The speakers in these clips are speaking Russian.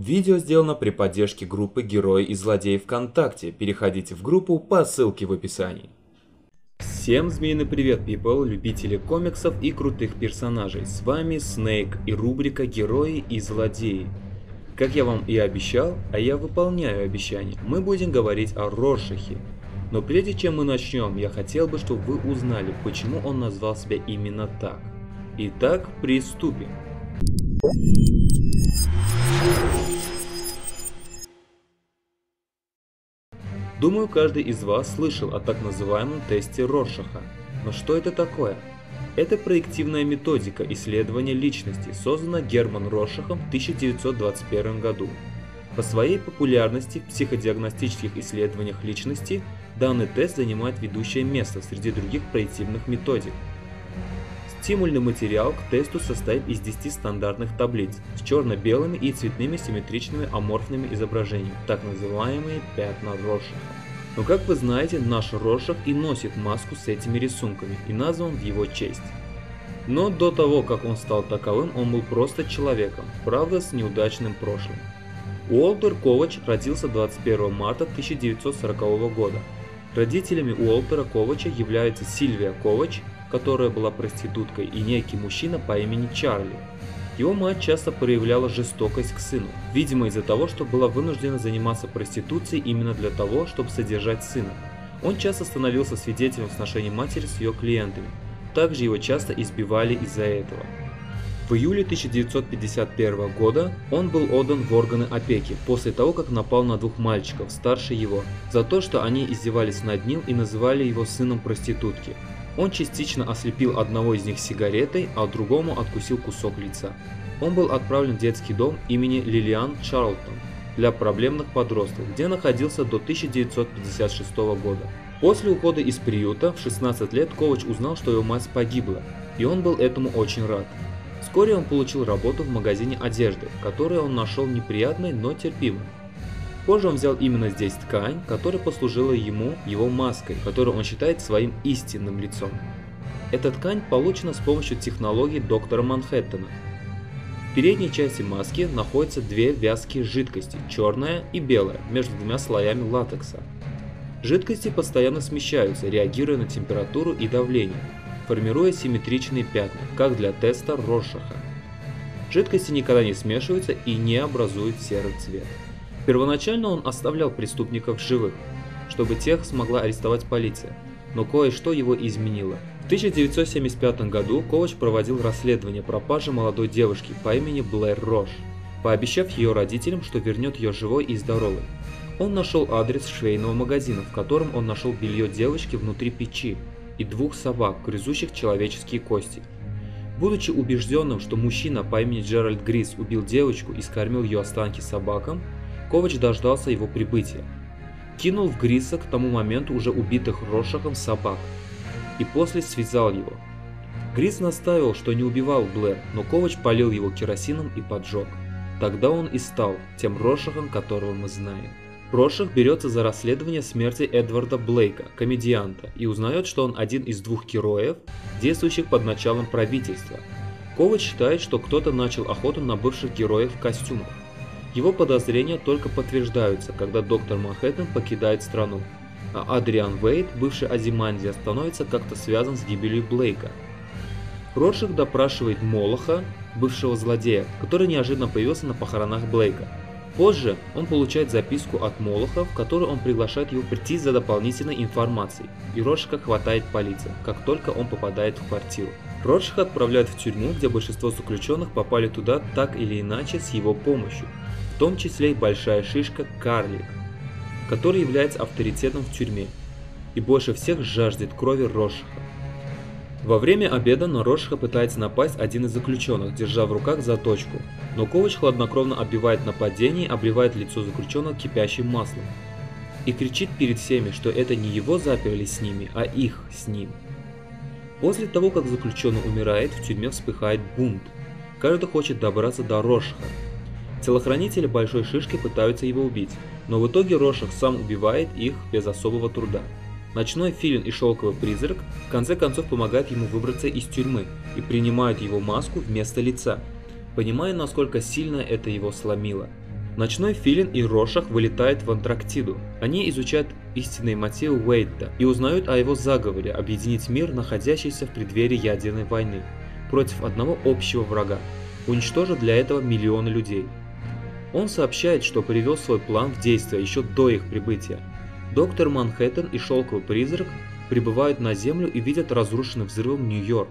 Видео сделано при поддержке группы Герои и злодеи ВКонтакте. Переходите в группу по ссылке в описании. Всем змеиный привет, people, любители комиксов и крутых персонажей. С вами Снейк и рубрика Герои и злодеи. Как я вам и обещал, а я выполняю обещание, мы будем говорить о Роршахе. Но прежде чем мы начнем, я хотел бы, чтобы вы узнали, почему он назвал себя именно так. Итак, приступим. Думаю, каждый из вас слышал о так называемом тесте Роршаха. Но что это такое? Это проективная методика исследования личности, созданная Германом Роршахом в 1921 году. По своей популярности в психодиагностических исследованиях личности данный тест занимает ведущее место среди других проективных методик. Стимульный материал к тесту состоит из 10 стандартных таблиц с черно-белыми и цветными симметричными аморфными изображениями, так называемые пятна Роршаха. Но, как вы знаете, наш Роршах и носит маску с этими рисунками и назван в его честь. Но до того, как он стал таковым, он был просто человеком, правда с неудачным прошлым. Уолтер Ковач родился 21 марта 1940 года. Родителями Уолтера Ковача являются Сильвия Ковач, которая была проституткой, и некий мужчина по имени Чарли. Его мать часто проявляла жестокость к сыну, видимо из-за того, что была вынуждена заниматься проституцией именно для того, чтобы содержать сына. Он часто становился свидетелем сношений матери с ее клиентами, также его часто избивали из-за этого. В июле 1951 года он был отдан в органы опеки после того, как напал на двух мальчиков старше его, за то, что они издевались над ним и называли его сыном проститутки. Он частично ослепил одного из них сигаретой, а другому откусил кусок лица. Он был отправлен в детский дом имени Лилиан Чарлтон для проблемных подростков, где находился до 1956 года. После ухода из приюта в 16 лет Ковач узнал, что его мать погибла, и он был этому очень рад. Вскоре он получил работу в магазине одежды, которую он нашел неприятной, но терпимой. Позже он взял именно здесь ткань, которая послужила ему его маской, которую он считает своим истинным лицом. Эта ткань получена с помощью технологии доктора Манхэттена. В передней части маски находятся две вязкие жидкости, черная и белая, между двумя слоями латекса. Жидкости постоянно смещаются, реагируя на температуру и давление, формируя симметричные пятна, как для теста Роршаха. Жидкости никогда не смешиваются и не образуют серый цвет. Первоначально он оставлял преступников живых, чтобы тех смогла арестовать полиция, но кое-что его изменило. В 1975 году Ковач проводил расследование пропажи молодой девушки по имени Блэр Рош, пообещав ее родителям, что вернет ее живой и здоровой. Он нашел адрес швейного магазина, в котором он нашел белье девочки внутри печи и двух собак, грызущих человеческие кости. Будучи убежденным, что мужчина по имени Джеральд Грис убил девочку и скормил ее останки собакам, Ковач дождался его прибытия, кинул в Гриса к тому моменту уже убитых Роршахом собак и после связал его. Грис настаивал, что не убивал Блэр, но Ковач полил его керосином и поджег. Тогда он и стал тем Роршахом, которого мы знаем. Роршах берется за расследование смерти Эдварда Блейка, комедианта, и узнает, что он один из двух героев, действующих под началом правительства. Ковач считает, что кто-то начал охоту на бывших героев в костюмах. Его подозрения только подтверждаются, когда доктор Манхэттен покидает страну, а Адриан Вейдт, бывший Азимандия, становится как-то связан с гибелью Блейка. Роршах допрашивает Молоха, бывшего злодея, который неожиданно появился на похоронах Блейка. Позже он получает записку от Молоха, в которую он приглашает его прийти за дополнительной информацией, и Роршаха хватает полиция, как только он попадает в квартиру. Роршаха отправляют в тюрьму, где большинство заключенных попали туда так или иначе с его помощью, в том числе и большая шишка Карлик, который является авторитетом в тюрьме и больше всех жаждет крови Роршаха. Во время обеда на Роршаха пытается напасть один из заключенных, держа в руках заточку, но Ковач хладнокровно отбивает нападение и обливает лицо заключенного кипящим маслом и кричит перед всеми, что это не его заперли с ними, а их с ним. После того, как заключенный умирает, в тюрьме вспыхает бунт. Каждый хочет добраться до Роршаха. Телохранители большой шишки пытаются его убить, но в итоге Роршах сам убивает их без особого труда. Ночной филин и шелковый призрак в конце концов помогают ему выбраться из тюрьмы и принимают его маску вместо лица, понимая, насколько сильно это его сломило. Ночной филин и Рошах вылетают в Антарктиду. Они изучают истинные мотивы Уэйта и узнают о его заговоре объединить мир, находящийся в преддверии ядерной войны, против одного общего врага, уничтожив для этого миллионы людей. Он сообщает, что привел свой план в действие еще до их прибытия. Доктор Манхэттен и Шелковый призрак прибывают на Землю и видят разрушенный взрывом Нью-Йорк.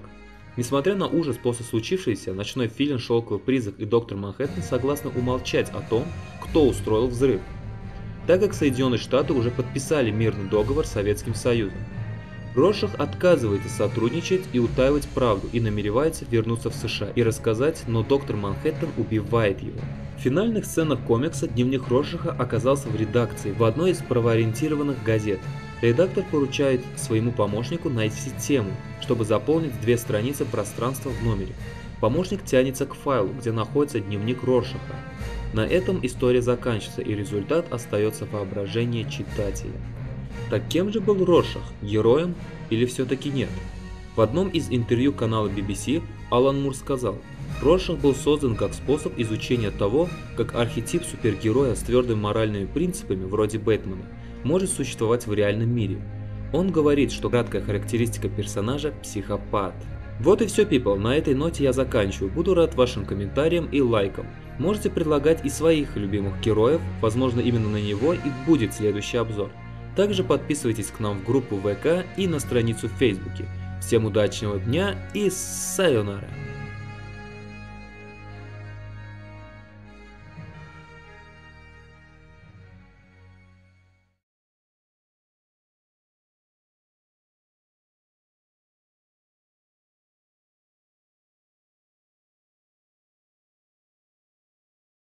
Несмотря на ужас после случившегося, Ночной филин, Шелковый призрак и доктор Манхэттен согласны умолчать о том, кто устроил взрыв, так как Соединенные Штаты уже подписали мирный договор с Советским Союзом. Роршах отказывается сотрудничать и утаивать правду и намеревается вернуться в США и рассказать, но доктор Манхэттен убивает его. В финальных сценах комикса дневник Роршаха оказался в редакции в одной из правоориентированных газет. Редактор поручает своему помощнику найти тему, чтобы заполнить 2 страницы пространства в номере. Помощник тянется к файлу, где находится дневник Роршаха. На этом история заканчивается, и результат остается в воображении читателя. Так кем же был Роршах, героем или все-таки нет? В одном из интервью канала BBC Алан Мур сказал: «Роршах был создан как способ изучения того, как архетип супергероя с твердыми моральными принципами, вроде Бэтмена, может существовать в реальном мире». Он говорит, что краткая характеристика персонажа – психопат. Вот и все, people, на этой ноте я заканчиваю, буду рад вашим комментариям и лайкам. Можете предлагать и своих любимых героев, возможно именно на него и будет следующий обзор. Также подписывайтесь к нам в группу ВК и на страницу в Фейсбуке. Всем удачного дня и сайонара!